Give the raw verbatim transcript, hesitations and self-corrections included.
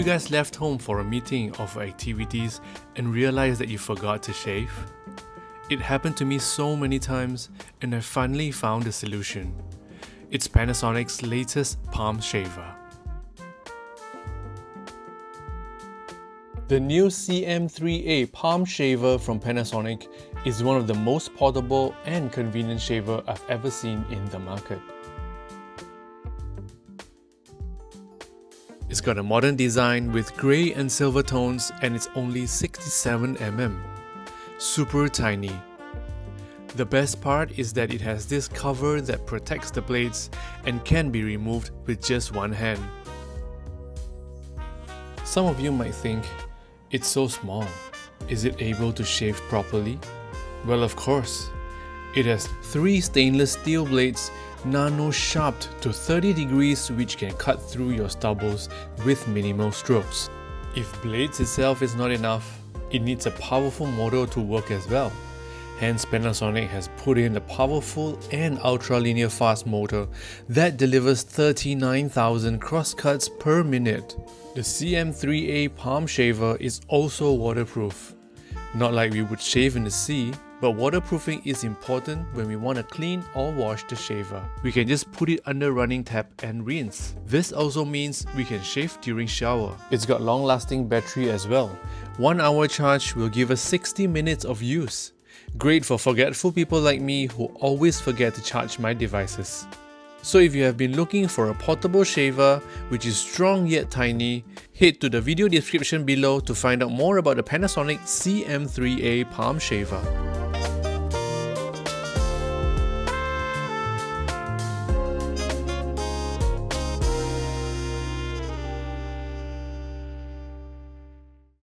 you guys left home for a meeting or for activities and realized that you forgot to shave? It happened to me so many times, and I finally found a solution. It's Panasonic's latest palm shaver. The new C M three A palm shaver from Panasonic is one of the most portable and convenient shaver I've ever seen in the market. It's got a modern design with grey and silver tones, and it's only sixty-seven millimeters. Super tiny. The best part is that it has this cover that protects the blades and can be removed with just one hand. Some of you might think, it's so small, is it able to shave properly? Well, of course. It has three stainless steel blades, nano-sharped to thirty degrees, which can cut through your stubbles with minimal strokes. If blades itself is not enough, it needs a powerful motor to work as well. Hence, Panasonic has put in a powerful and ultra-linear fast motor that delivers thirty-nine thousand crosscuts per minute. The C M three A palm shaver is also waterproof. Not like we would shave in the sea, but waterproofing is important when we want to clean or wash the shaver. We can just put it under running tap and rinse. This also means we can shave during shower. It's got long-lasting battery as well. One hour charge will give us sixty minutes of use. Great for forgetful people like me who always forget to charge my devices. So if you have been looking for a portable shaver which is strong yet tiny, head to the video description below to find out more about the Panasonic C M three A palm shaver.